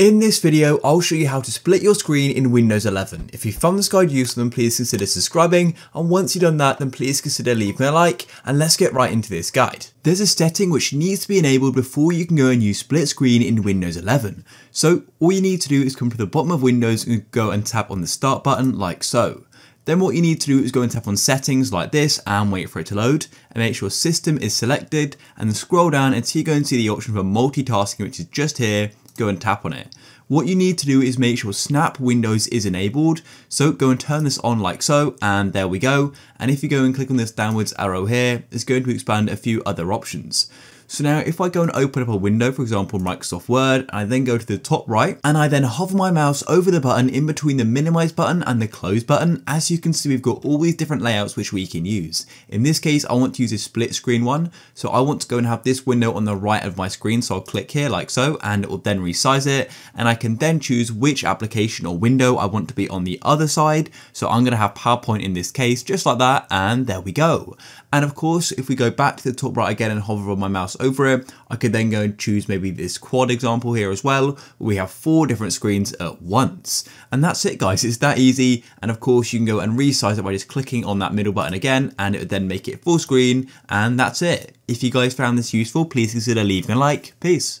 In this video, I'll show you how to split your screen in Windows 11. If you found this guide useful, then please consider subscribing, and once you've done that, then please consider leaving a like, and let's get right into this guide. There's a setting which needs to be enabled before you can go and use split screen in Windows 11. So all you need to do is come to the bottom of Windows and go and tap on the Start button like so. Then what you need to do is go and tap on Settings like this and wait for it to load, and make sure System is selected, and then scroll down until you go and see the option for multitasking, which is just here. Go and tap on it. What you need to do is make sure Snap Windows is enabled, so go and turn this on like so, and there we go. And if you go and click on this downwards arrow here, it's going to expand a few other options. So now if I go and open up a window, for example Microsoft Word, and I then go to the top right, and I then hover my mouse over the button in between the minimize button and the close button, as you can see we've got all these different layouts which we can use. In this case I want to use a split screen one, so I want to go and have this window on the right of my screen, so I'll click here like so, and it will then resize it, and I can then choose which application or window I want to be on the other side, so I'm going to have PowerPoint in this case, just like that, and there we go. And of course if we go back to the top right again and hover on my mouse over it, I could then go and choose maybe this quad example here as well. We have four different screens at once, and that's it guys, it's that easy. And of course you can go and resize it by just clicking on that middle button again, and it would then make it full screen, and that's it. If you guys found this useful, please consider leaving a like. Peace.